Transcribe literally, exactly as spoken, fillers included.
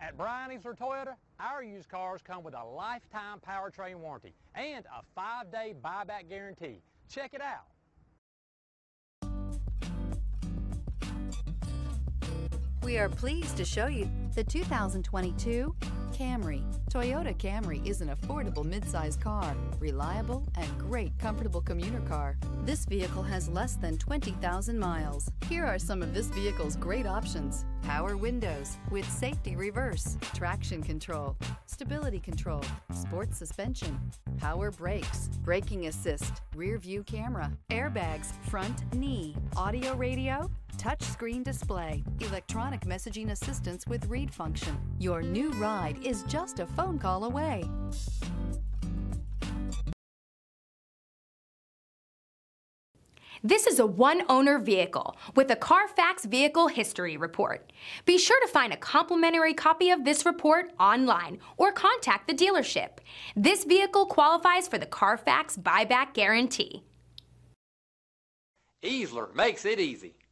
At Bryan Easler Toyota, our used cars come with a lifetime powertrain warranty and a five-day buyback guarantee. Check it out. We are pleased to show you the two thousand twenty-two Camry. Toyota Camry is an affordable midsize car, reliable and great comfortable commuter car. This vehicle has less than twenty thousand miles. Here are some of this vehicle's great options: power windows with safety reverse, traction control, stability control, sports suspension, power brakes, braking assist, rear view camera, airbags, front knee, audio radio, touchscreen display, electronic messaging assistance with read function. Your new ride is just a phone call away. This is a one-owner vehicle with a Carfax Vehicle History Report. Be sure to find a complimentary copy of this report online or contact the dealership. This vehicle qualifies for the Carfax Buyback Guarantee. Easler makes it easy.